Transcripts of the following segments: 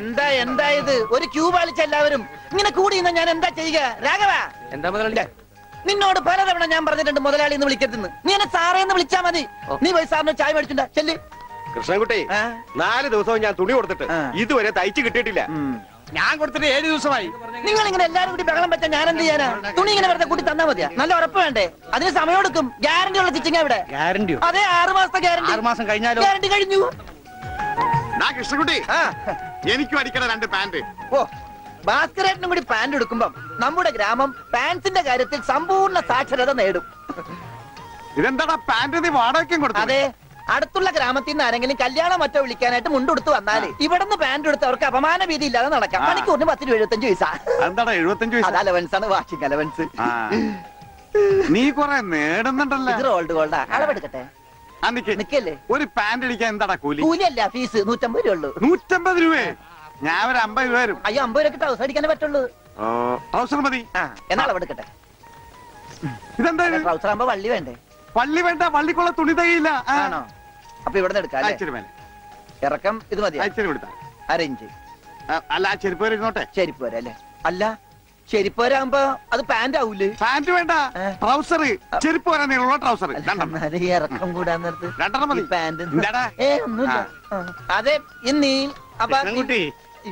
എന്താ എന്താ ഇത് ഒരു ക്യൂ പാലിച്ച എല്ലാവരും ഇങ്ങനെ കൂടി ഇന്ന് ഞാൻ എന്താ ചെയ്യുക രാഘവ? എന്താ മുതലാളി? നിന്നോട് പലതവണ ഞാൻ പറഞ്ഞിട്ടുണ്ട് മുതലാളി എന്ന് വിളിക്കരുതെന്ന്. നീ എന്നെ സാറേന്ന് വിളിച്ചാ മതി. നീ പോയി സാറിന് ചായ മേടിച്ചിട്ടുണ്ടാ? ചെല്ലി കൃഷ്ണൻകുട്ടി, 4 ദിവസവും ഞാൻ തുണി കൊടുത്തിട്ട് ഇതുവരെ തയ്ച്ചു കിട്ടിയിട്ടില്ല. ഞാൻ കൊടുത്തിട്ട് 7 ദിവസമായി. നിങ്ങൾ ഇങ്ങനെ എല്ലാരും കൂടി ബഹളം വെച്ചാൽ ഞാൻ എന്ത് ചെയ്യാനാ? തുണി ഇങ്ങനെ വെറുതെ കൂട്ടി തന്നാ മതിയാ? നല്ല ഉറപ്പ് വേണ്ടേ? അതിന് സമയം എടുക്കും. ഗ്യാരണ്ടി ഉള്ള സ്റ്റിച്ചിങ് ഇവിടെ. ഗ്യാരണ്ടിയോ? അതെ, 6 മാസത്തെ ഗ്യാരണ്ടി. 6 മാസം കഴിഞ്ഞാലോ? ഗ്യാരണ്ടി കഴിഞ്ഞു. കൃഷ്ണൻകുട്ടി, എനിക്കും അടിക്കണം 2 പാന്റ്. ഓ, ഭാസ്കരേട്ടനും കൂടി പാന്റ് എടുക്കുമ്പം നമ്മുടെ ഗ്രാമം പാന്റ്സിന്റെ കാര്യത്തിൽ സമ്പൂർണ്ണ സാക്ഷരത നേടും. ഇതെന്താ പാന്റ് വാടകയ്ക്കും കൊടുക്കും? അതെ, അടുത്തുള്ള ഗ്രാമത്തിൽ നിന്ന് ആരെങ്കിലും കല്യാണം മറ്റോ വിളിക്കാനായിട്ട് മുണ്ടെടുത്ത് വന്നാല് ഇവിടുന്ന് പാന്റ് എടുത്ത് അവർക്ക് അപമാന ഭീതി ഇല്ലാതെ നടക്കാം. മണിക്കൂറിന് 10 രൂപ 75 പൈസ. എന്താടാ 75 പൈസ? അത് അലവൻസാണ്, വാഷിംഗ് അലവൻസ്. നീ കുറെ നേടുന്നുണ്ടല്ലോ. Rolled Golda. അളവെടുക്കട്ടെ. ഒരു പാന്റ് അടിക്കാൻ എന്താടാ കൂലി? കൂലിയല്ല, ഫീസ് 150 രൂപയുള്ളൂ. 150 രൂപ? ഞാൻ ഒരു 50 രൂപ വരും. അയ്യോ, 50 രൂപ ട്രൗസർ അടിക്കാനേ പറ്റുള്ളൂ. ട്രൗസർ മതി. എന്നാ അളവെടുക്കട്ടെ. ഇതെന്താ ട്രൗസർ ആകുമ്പോ വള്ളി വേണ്ടേ? പള്ളി വേണ്ട, പള്ളിക്കുള്ള തുണി തകയില്ല. ആണോ? അപ്പൊ ഇവിടെ എടുക്കാം. ഇറക്കം ഇത് മതി. അരഞ്ച്. അല്ല, ചെരുപ്പ് വരെ. ചെരുപ്പ് വരെ അല്ലേ? അല്ല, ചെരുപ്പ് വരാകുമ്പോ അത് പാന്റ് ആവൂലേ? പാന്റ് വേണ്ട, ട്രൗസർ. ചെരുപ്പ് വരാൻ ട്രൗസർ. ഇറക്കം കൂടാൻ പാന്റ്. അതെ, ഇന്നീ കുട്ടി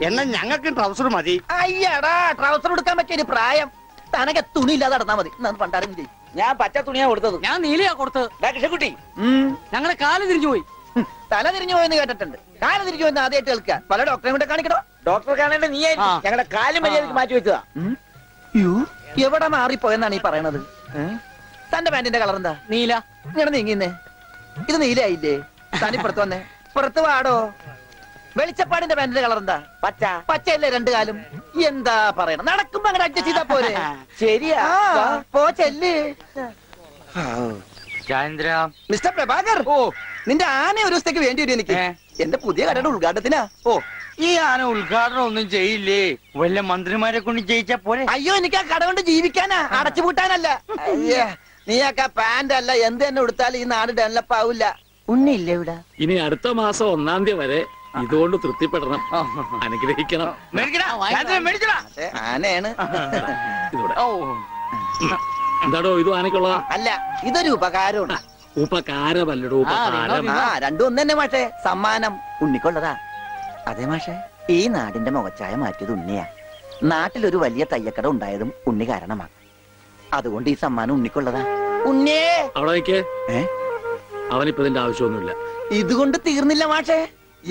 എന്നാ ഞങ്ങൾക്ക് ട്രൗസർ മതി. അയ്യടാ, ട്രൗസർ കൊടുക്കാൻ പറ്റിയ പ്രായം. തനക്ക് തുണി ഇല്ലാതെ നടന്നാ മതി. പണ്ടാരം ചെയ്യും. ഞാൻ പച്ച തുണിയാ കൊടുത്തത്. ഞാൻ നീലയാ കൊടുത്തത്. കൃഷ്ണൻകുട്ടി, ഞങ്ങളെ കാല് തിരിഞ്ഞു പോയി. തല തിരിഞ്ഞു പോയെന്ന് കേട്ടിട്ടുണ്ട്. കാല് തിരിഞ്ഞു പോയെന്ന് ആദ്യമായിട്ട് കേൾക്കുക. പല ഡോക്ടറെ കൂടെ കാണിക്കണോ? ഡോക്ടറെ കാണേണ്ട നീ ഞങ്ങളുടെ കാല് മര്യാദക്ക് മാറ്റി വെച്ചതാ. എവിടെ മാറിപ്പോയെന്നാണ് ഈ പറയണത്? തന്റെ പാന്റിന്റെ കളർ എന്താ? നീല. ഇങ്ങനെ നീങ്ങിന്നേ, ഇത് നീലയായില്ലേ? തനി പുറത്ത് വന്നേ, പുറത്ത് വാടോ. വെളിച്ചപ്പാടിന്റെ പാന്റിന്റെ കളർ എന്താ? പച്ച. പച്ചയല്ലേ 2 കാലും? എന്താ പറയണം? നടക്കുമ്പോ അങ്ങനെ അഡ്ജസ്റ്റ് ചെയ്താ പോരെ? ശരിയാ, പോ ചെല്ല്. മിസ്റ്റർ പ്രഭാകർ, ഓ നിന്റെ ആന ഒരു ദിവസത്തേക്ക് വേണ്ടി വരും എനിക്ക്. എന്റെ പുതിയ കടയുടെ ഉദ്ഘാടനത്തിനാ. ഓ, ഈ ആന ഉദ്ഘാടനം ഒന്നും ചെയ്യില്ലേ? വല്ല മന്ത്രിമാരെ കൊണ്ട് ജയിച്ചാ പോരെ? അയ്യോ, എനിക്ക് ആ കട കൊണ്ട് ജീവിക്കാനാ, അടച്ചുപൂട്ടാനല്ല. നീയൊക്കെ പാന്റ് അല്ല എന്ത് തന്നെ എടുത്താലും ഈ നാട് ഡെവലപ്പ് ആവൂല. ഉണ്ണില്ലേ ഇവിടെ? ഇനി അടുത്ത മാസം 1-ാം തീയതി വരെ ഇതുകൊണ്ട് തൃപ്തിപ്പെടണം, അനുഗ്രഹിക്കണം. ആനയാണ്. എന്താടോ ഇത് ആനക്കുള്ള? അല്ല, ഇതൊരു ഉപകാരമാണ്. ഉപകാരമല്ലടോ, ഉപകാരം. രണ്ടും ഒന്ന് തന്നെ മാഷേ. സമ്മാനം ഉണ്ണിക്കുള്ളതാ. അതെ മാഷേ, ഈ നാടിന്റെ മുഖച്ഛായ മാറ്റിയത് ഉണ്ണിയാ. നാട്ടിലൊരു വലിയ തയ്യക്കട ഉണ്ടായതും ഉണ്ണി കാരണമാ. അതുകൊണ്ട് ഈ സമ്മാനം ഉണ്ണിക്കുള്ളതാ. ഉണ്ണിയേ, അവിടെ അവനിപ്പോ ഇതിന്റെ ആവശ്യമൊന്നുമില്ല. ഇതുകൊണ്ട് തീർന്നില്ല മാഷേ,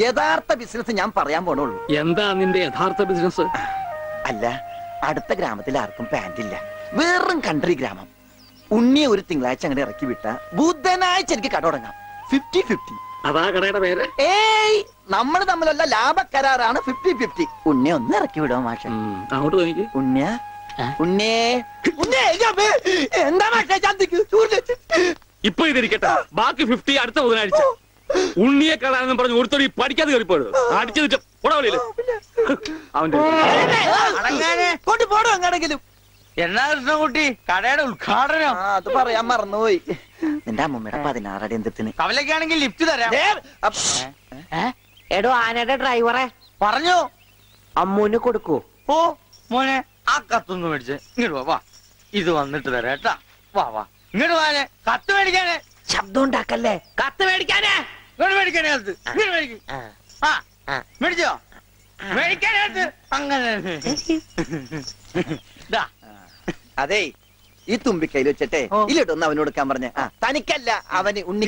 യഥാർത്ഥ ബിസിനസ് ഞാൻ പറയാൻ പോണുള്ളൂ. എന്താ നിന്റെ യഥാർത്ഥ ബിസിനസ്? അല്ല, അടുത്ത ഗ്രാമത്തിൽ ആർക്കും പാന്റ് ഇല്ല. വെറും കൺട്രി ഗ്രാമം. ഉണ്ണിയെ ഒരു തിങ്കളാഴ്ച അങ്ങനെ ഇറക്കി വിട്ട ബുധനാഴ്ച എനിക്ക് കട തുടങ്ങാം. 50-50. അതാ കടയുടെ പേര്. ഏയ്, നമ്മൾ തമ്മിലുള്ള ലാഭക്കരാറാണ് 50-50. ഉണ്ണിയെ ഒന്ന് ഇറക്കി വിടുമോ മാഷേ? അങ്ങോട്ട് ഉണ്ണിയ. ഉണ്ണിയേ, എന്താ മാഷേ ഇപ്പൊ ഇതിരിക്കട്ടെ, ബാക്കി 50 അടുത്ത ബുധനാഴ്ച. ഉണ്ണിയെ കളാണെന്ന് പറഞ്ഞു ഒരുത്തോടി പഠിക്കാതെ കയറിപ്പോയത് അടിച്ചു ഉടവളിയില്ല അവന്റെ. എന്നാ കൃഷ്ണൻകുട്ടി, കടയുടെ ഉദ്ഘാടനം? അത് പറയാൻ മറന്നുപോയി. നിന്റെ അമ്മൂമ്മയുടെ 16 അടി എന്തിന് കവലൊക്കെയാണെങ്കിൽ ലിഫ്റ്റ് തരാം. എടോ ആനയുടെ ഡ്രൈവറെ, പറഞ്ഞു അമ്മൂന് കൊടുക്കൂ. ഓ മോനെ, ആ കത്തൊന്ന് മേടിച്ച് ഇങ്ങോട്ട് വാ. ഇത് വന്നിട്ട് തരാം കേട്ടാ. വാ വാ, ഇങ്ങോട്ട് വാനെ. കത്ത് മേടിക്കാനെ. ശബ്ദം ഉണ്ടാക്കല്ലേ. കത്ത് മേടിക്കാനേ. അതെ, ഈ തുമ്പിക്കയിൽ വെച്ചിട്ടേ ഈ ലഡു ഒന്ന് അവന് കൊടുക്കാൻ പറഞ്ഞ. തനിക്കല്ല, അവന് ഉണ്ണി.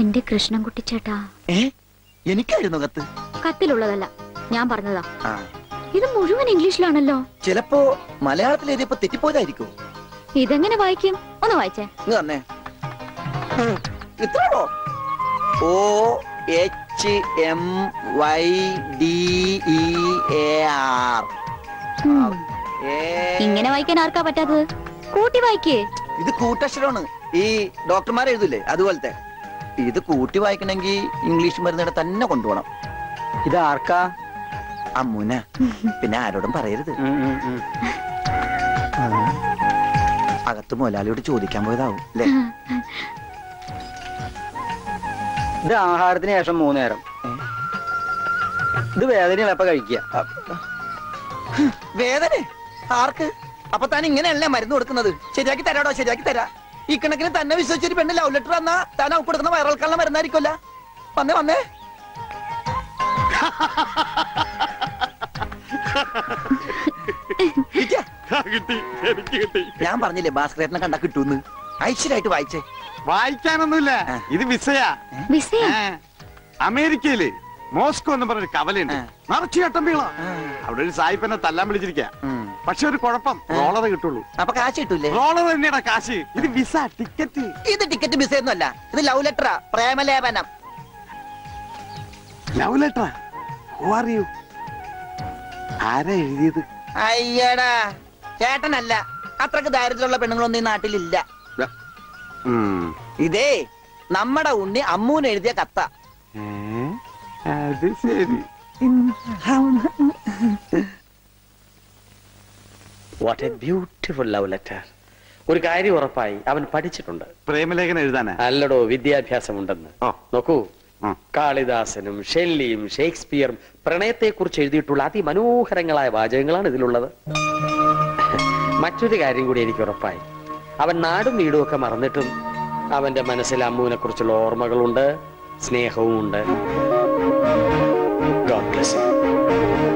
എന്റെ കൃഷ്ണൻകുട്ടി ചേട്ടാ, എനിക്കായിരുന്നു കത്ത്. കത്തിലുള്ളതല്ല, ഞാൻ പറഞ്ഞതാ. ഇത് മുഴുവൻ ഇംഗ്ലീഷിലാണല്ലോ. ചിലപ്പോ മലയാളത്തിൽ എഴുതിയപ്പോ തെറ്റിപ്പോയതായിരിക്കും. ഇതെങ്ങനെ വായിക്കും? ഒന്ന് വായിച്ചേ. ഇത്രോ? OHMYDEAR. ഇങ്ങനെ വായിക്കാൻ ആർക്കാ പറ്റാത്തത്? കൂട്ടി വായിക്കേ. ഇത് കൂട്ടക്ഷരമാണ്. ഈ ഡോക്ടർമാർ എഴുതൂലേ അതുപോലത്തെ. ഇത് കൂട്ടി വായിക്കണമെങ്കിൽ ഇംഗ്ലീഷ് മരുന്നിടെ തന്നെ കൊണ്ടുപോകണം. ഇത് ആർക്കാ? അമ്മൂന. പിന്നെ ആരോടും പറയരുത്. അകത്ത് മുതലാളിയോട് ചോദിക്കാൻ പോയതാവും അല്ലേ? ഇത് ആഹാരത്തിന് ശേഷം 3 നേരം. ഇത് വേദന എപ്പ കഴിക്കുക? വേദന ആർക്ക്? അപ്പൊ താൻ ഇങ്ങനെയല്ലേ മരുന്ന് കൊടുക്കുന്നത്? ശരിയാക്കി തരാടോ, ശരിയാക്കി തരാ. ഈ കണക്കിന് തന്നെ വിശ്വസിച്ചൊരു പെണ്ണ് ലവ് ലെറ്റർ വന്നാ താൻ അവ കൊടുക്കുന്ന വയറൽക്കാനുള്ള മരുന്നായിരിക്കുമല്ല. വന്നേ വന്നേ. ഞാൻ പറഞ്ഞില്ലേ ഭാസ്കരേട്ടനെ കണ്ടാ കിട്ടൂന്ന്. ഐശ്വര്യമായിട്ട് വായിച്ചേ. വായിക്കാനൊന്നുമില്ല, ഇത് വിസയാ. അമേരിക്കയില് മോസ്കോ എന്ന് പറഞ്ഞൊരു കവലുണ്ട്, നിറച്ചു കട്ടമ്പികള. അവിടെ ഒരു സായിപ്പനെ തല്ലാൻ വിളിച്ചിരിക്കാ. പക്ഷെ ഒരു കുഴപ്പം, റോളർ കിട്ടുള്ളൂ. അപ്പൊ കാശ് കിട്ടൂലേ? റോളർ തന്നെയാണ് കാശ്. ഇത് വിസ, ടിക്കറ്റ്. ഇത് ടിക്കറ്റ് വിസ ഒന്നും അല്ല, ഇത് ലവ് ലെറ്ററാ, പ്രേമലേപനം. ലവ് ലെറ്ററാ? Who are you? ആരാ എഴുതിയത്? അയ്യടാ ചേട്ടനല്ല, അത്രക്ക് ദാരിദ്ര്യമുള്ള പെണ്ണുങ്ങളൊന്നും ഈ നാട്ടിലില്ല. ഇതേ നമ്മടെ ഉണ്ണി അമ്മൂന് എഴുതിയ കത്ത. അത് ശരി. What a beautiful love letter. ഒരു കാര്യം ഉറപ്പായി, അവൻ പഠിച്ചിട്ടുണ്ട്. പ്രേമലേഖനം എഴുതാനാ? അല്ലടോ, വിദ്യാഭ്യാസം ഉണ്ടെന്ന്. നോക്കൂ, കാളിദാസനും ഷെല്ലിയും ഷേക്സ്പിയറും പ്രണയത്തെ കുറിച്ച് എഴുതിയിട്ടുള്ള അതിമനോഹരങ്ങളായ വാചകങ്ങളാണ് ഇതിലുള്ളത്. മറ്റൊരു കാര്യം കൂടി എനിക്ക് ഉറപ്പായി, അവൻ നാടും വീടും ഒക്കെ മറന്നിട്ടും അവന്റെ മനസ്സിൽ അമ്മുവിനെ കുറിച്ചുള്ള ഓർമ്മകളുണ്ട്, സ്നേഹവും ഉണ്ട്. God bless you.